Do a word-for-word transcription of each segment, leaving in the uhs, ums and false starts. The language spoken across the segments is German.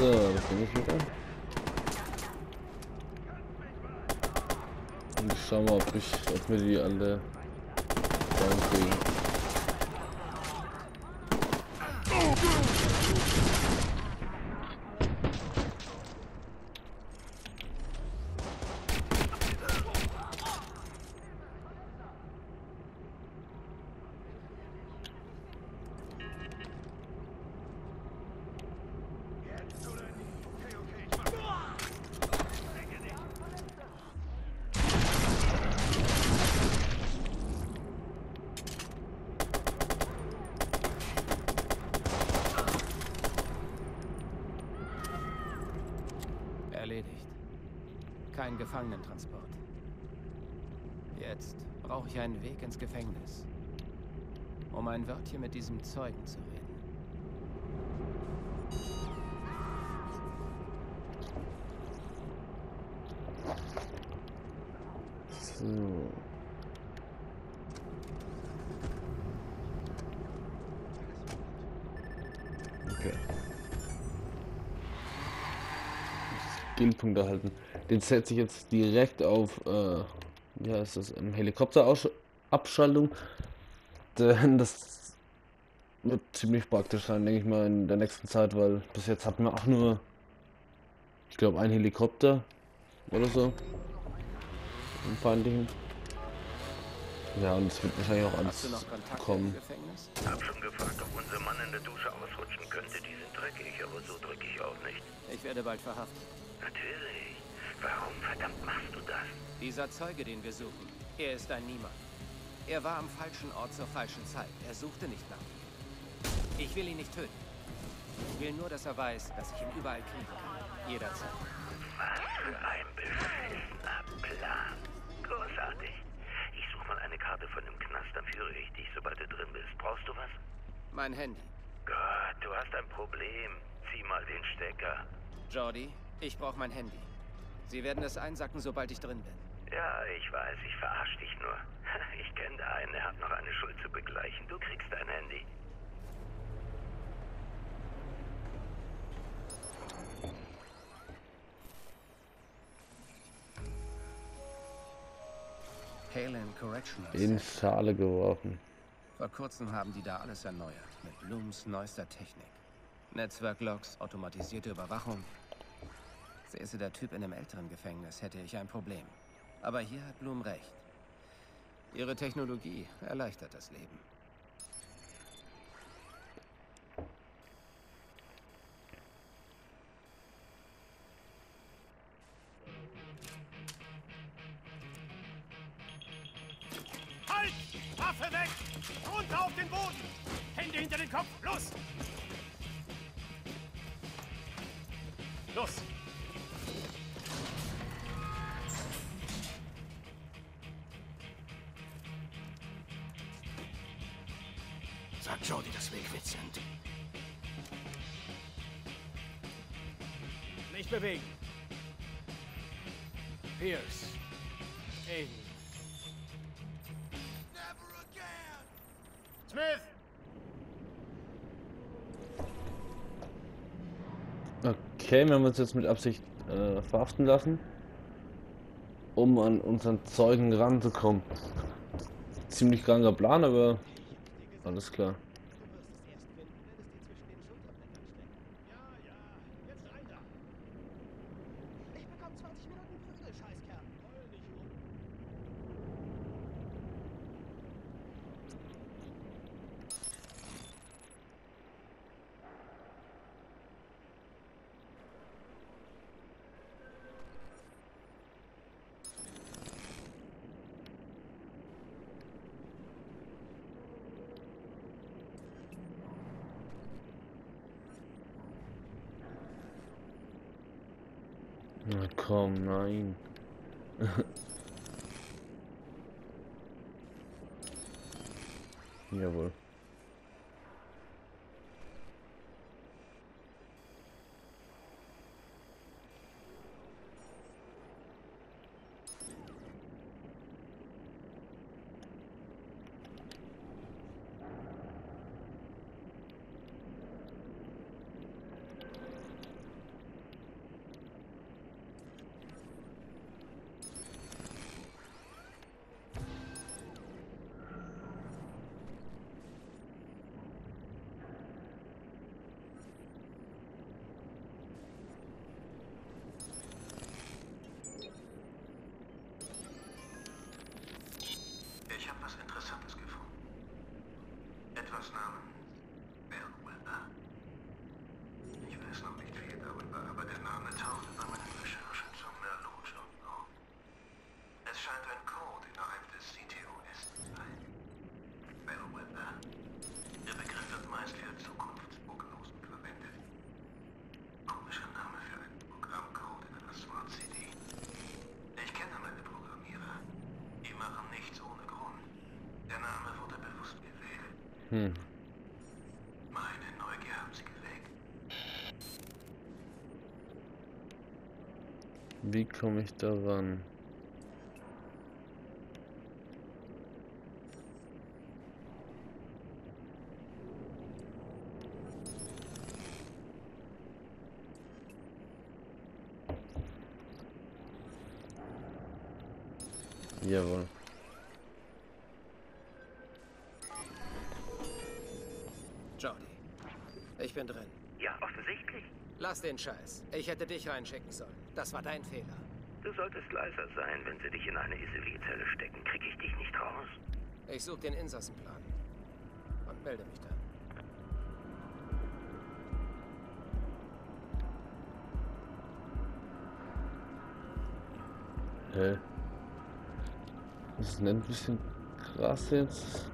So, das Ding ist wieder. Und ich schau mal, ob ich, ob wir die an der Bahn kriegen. Kein Gefangenentransport. Jetzt brauche ich einen Weg ins Gefängnis, um ein Wörtchen mit diesem Zeugen zu reden. So. Okay. Skillpunkt erhalten. Den setze ich jetzt direkt auf, äh, wie heißt das, im Helikopterabschaltung. Denn das wird ziemlich praktisch sein, denke ich mal, in der nächsten Zeit, weil bis jetzt hatten wir auch nur, ich glaube, einen Helikopter oder so. Im feindlichen. Ja, und es wird wahrscheinlich auch alles kommen. Ich hab schon gefragt, ob unser Mann in der Dusche ausrutschen könnte. Die sind dreckig, aber so dreckig auch nicht. Ich werde bald verhaftet. Natürlich. Warum verdammt machst du das? Dieser Zeuge, den wir suchen, er ist ein Niemand. Er war am falschen Ort zur falschen Zeit. Er suchte nicht nach mir. Ich will ihn nicht töten. Ich will nur, dass er weiß, dass ich ihn überall kriegen kann. Jederzeit. Was für ein beschissener Plan. Großartig. Ich suche mal eine Karte von dem Knast, dann führe ich dich, sobald du drin bist. Brauchst du was? Mein Handy. Gott, du hast ein Problem. Zieh mal den Stecker. Jordi, ich brauche mein Handy. Sie werden es einsacken, sobald ich drin bin. Ja, ich weiß, ich verarsche dich nur. Ich kenne da einen, der hat noch eine Schuld zu begleichen. Du kriegst dein Handy. Halen Correctional in Schale geworfen. Vor kurzem haben die da alles erneuert. Mit Blooms neuester Technik. Netzwerklogs, automatisierte Überwachung. Säße der Typ in einem älteren Gefängnis, hätte ich ein Problem. Aber hier hat Blum recht. Ihre Technologie erleichtert das Leben. Halt! Waffe weg! Runter auf den Boden! Hände hinter den Kopf! Los! Los! Sag Jordi, dass wir quitt sind. Nicht bewegen. Pierce. Aiden. Never again. Smith! Okay, wir haben uns jetzt mit Absicht äh, verhaften lassen, um an unseren Zeugen ranzukommen. Ziemlich kranker Plan, aber alles klar. Na komm, nein. Jawohl. Maßnahmen. Bern Weather. Ich weiß noch nicht viel darüber, aber der Name tauchte bei meinen Recherchen zum Merlot-Stunden auf. Es scheint ein Code innerhalb des C T O S zu sein. Bern Weather. Der Begriff wird meist für Zukunftsprognosen verwendet. Komischer Name für einen Programmcode in einer Smart City. Ich kenne meine Programmierer. Die machen nichts ohne Grund. Der Name wurde bewusst gewählt. Hm. Meine Neugier haben sie geweckt. Wie komme ich da ran? Jawohl. Jordi, ich bin drin. Ja, offensichtlich. Lass den Scheiß. Ich hätte dich reinschicken sollen. Das war dein Fehler. Du solltest leiser sein. Wenn sie dich in eine Isolierzelle stecken, krieg ich dich nicht raus. Ich such den Insassenplan und melde mich dann. Hä? Hey. Das ist ein bisschen krass jetzt.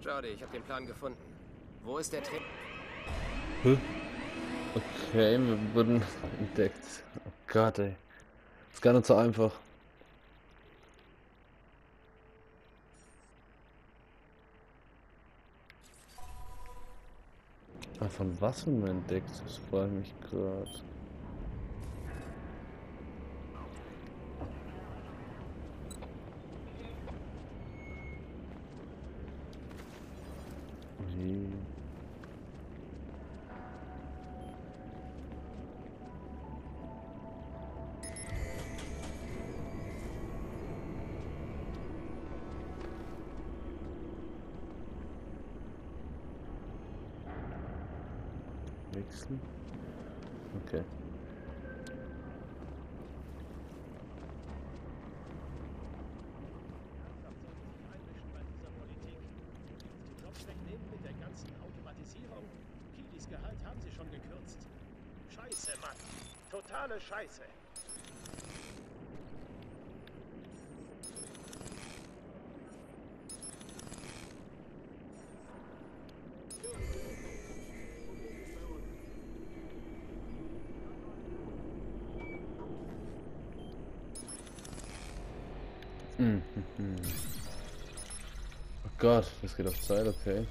Schade, ich habe den Plan gefunden. Wo ist der Trick? Okay, wir wurden entdeckt. Oh Gott, ey. Ist gar nicht so einfach. Ach, von was wurden wir entdeckt? Das freut mich gerade. Wechseln. Okay. Totale Scheiße. Mm-hmm. Oh Gott, das geht auf Zeit, okay.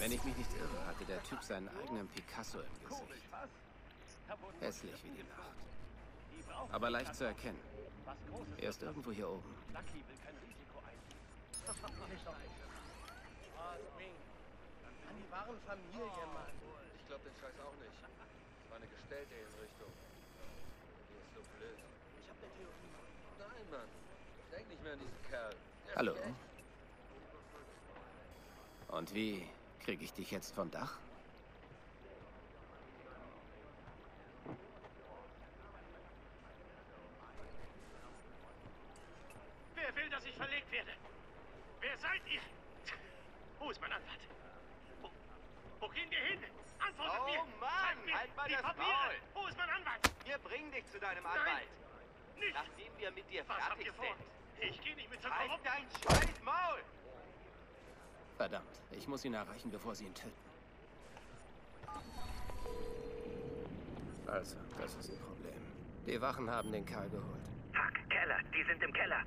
Wenn ich mich nicht irre, hatte der Typ seinen eigenen Picasso im Gesicht. Hässlich wie die Nacht. Aber leicht zu erkennen. Er ist irgendwo hier oben. An die wahren Familien, Mann. Ich glaube den Scheiß auch nicht. Es war eine gestellte Hinrichtung. Die ist so blöd. Ich hab eine Theorie. Nein, Mann. Denk nicht mehr an diesen Kerl. Hallo. Und wie kriege ich dich jetzt vom Dach? Wer will, dass ich verlegt werde? Wer seid ihr? Wo ist mein Anwalt? Wo, wo gehen wir hin? Antwortet oh, mir! Oh Mann, mir halt mal die das Papiere. Maul! Wo ist mein Anwalt? Wir bringen dich zu deinem Anwalt. Nein. Nicht. Nachdem wir mit dir was fertig sind. Ich gehe nicht mit zur Korruption. Halt dein scheiß Maul! Verdammt, ich muss ihn erreichen, bevor sie ihn töten. Also, das ist ein Problem. Die Wachen haben den Karl geholt. Fuck, Keller, die sind im Keller.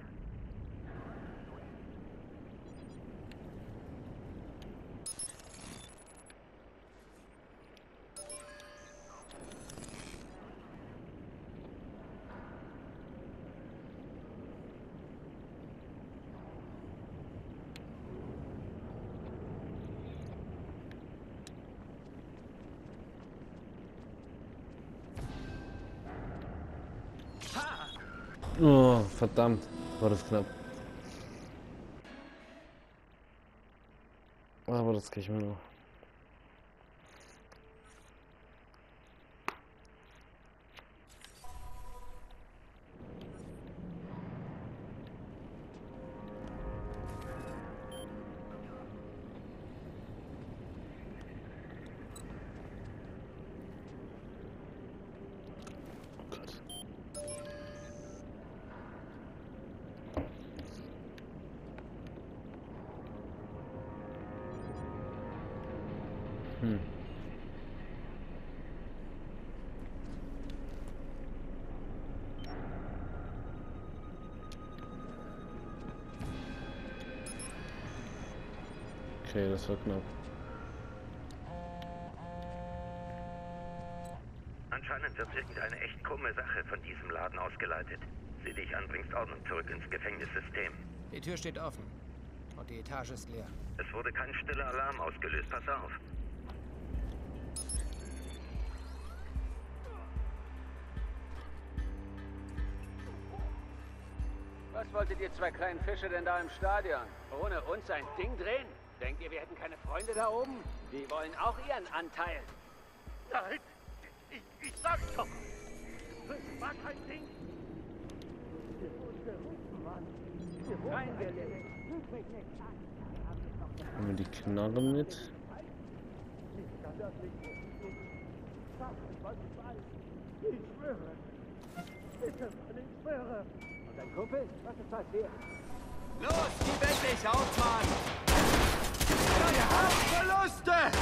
Oh, verdammt, war das knapp. Aber das krieg ich mir noch. Hm. Okay, das war knapp. Anscheinend wird irgendeine echt krumme Sache von diesem Laden ausgeleitet. Sieh dich an, bringst Ordnung zurück ins Gefängnissystem. Die Tür steht offen und die Etage ist leer. Es wurde kein stiller Alarm ausgelöst, pass auf. Was wolltet ihr zwei kleinen Fische denn da im Stadion? Ohne uns ein Ding drehen? Denkt ihr, wir hätten keine Freunde da oben? Die wollen auch ihren Anteil. Nein, ich, ich sag's doch. Das war kein Ding. Nein, wir nicht. Haben wir die Knarre mit? Ich schwöre. Bitte, Mann, ich schwöre. Dein Kumpel? Was ist das hier? Los, gib endlich auf, Mann! Deine Haftverluste!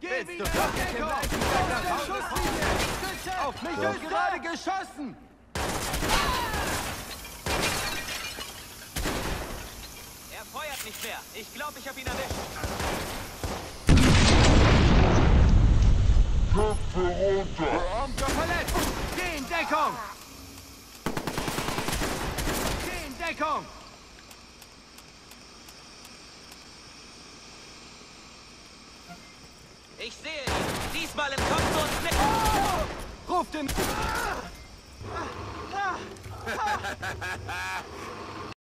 Gib ihn auf den Kopf! Auf mich wird gerade geschossen! Er feuert nicht mehr. Ich glaube, ich habe ihn erwischt. Köpfe runter! Verletzt! Geh in Deckung! Geh in Deckung! Ich sehe ihn! Diesmal im Kopf und Schnitt! Oh! Ruf den... Ah! Ah! Ah!